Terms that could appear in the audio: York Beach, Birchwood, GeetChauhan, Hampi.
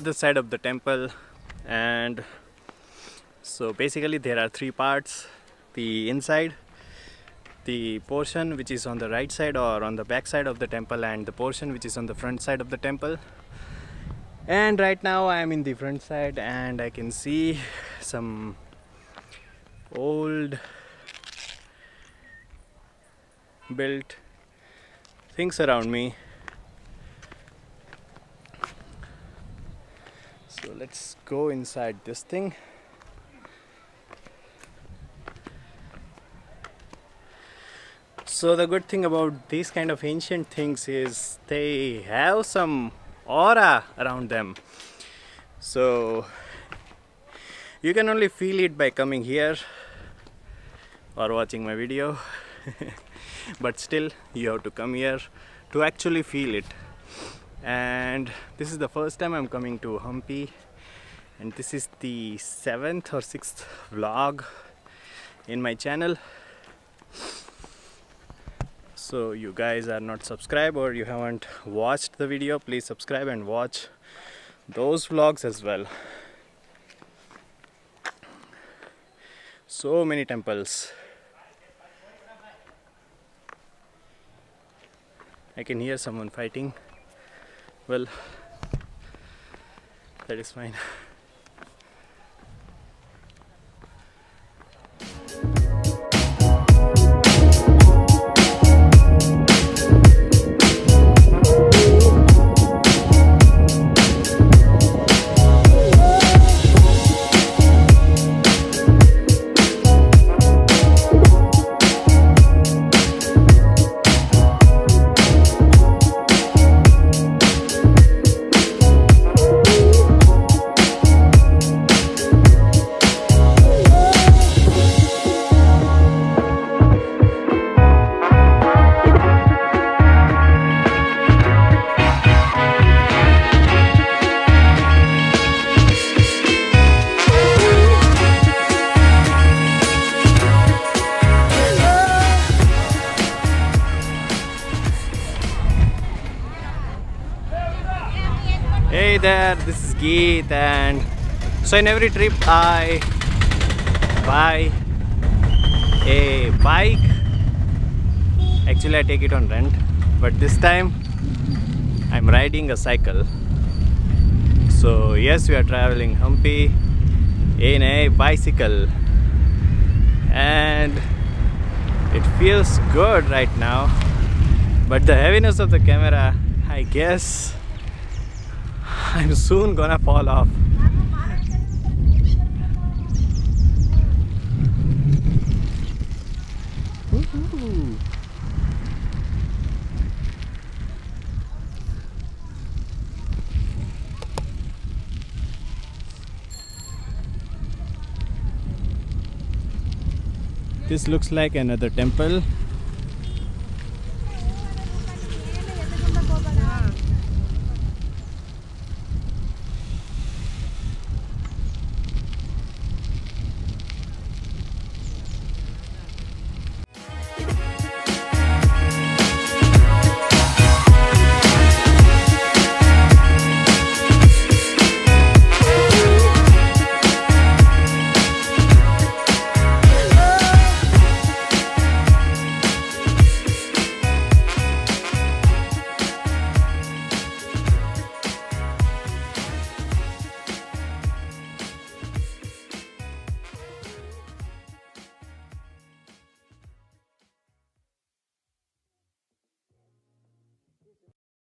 at the side of the temple. And so basically there are three parts: the inside, the portion which is on the right side or on the back side of the temple, and the portion which is on the front side of the temple. And right now I am in the front side, and I can see some old built things around me. So let's go inside this thing. So the good thing about these kind of ancient things is they have some aura around them, so you can only feel it by coming here or watching my video. But still you have to come here to actually feel it. And this is the first time I'm coming to Hampi, and this is the 7th or 6th vlog in my channel. So you guys are not subscribed or you haven't watched the video, please subscribe and watch those vlogs as well. So many temples. I can hear someone fighting. Well, that is fine. Hey there, this is Geet, and so in every trip I buy a bike. Actually I take it on rent, but this time I'm riding a cycle. So yes, we are traveling Hampi in a bicycle, and it feels good right now, but the heaviness of the camera, I guess I'm soon gonna fall off. Woohoo. This looks like another temple.